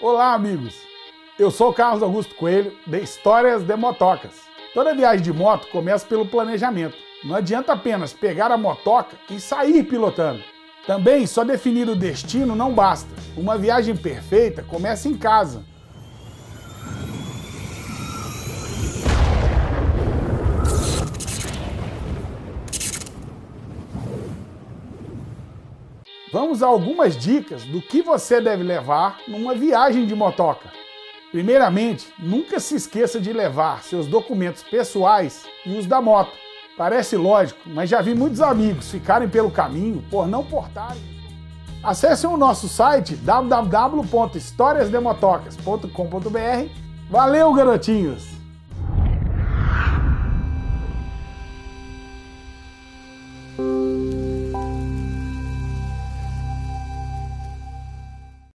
Olá, amigos! Eu sou Carlos Augusto Coelho de Histórias de Motocas. Toda viagem de moto começa pelo planejamento. Não adianta apenas pegar a motoca e sair pilotando. Também só definir o destino não basta. Uma viagem perfeita começa em casa. Vamos a algumas dicas do que você deve levar numa viagem de motoca. Primeiramente, nunca se esqueça de levar seus documentos pessoais e os da moto. Parece lógico, mas já vi muitos amigos ficarem pelo caminho por não portarem. Acessem o nosso site www.historiasdemotocas.com.br. Valeu, garotinhos!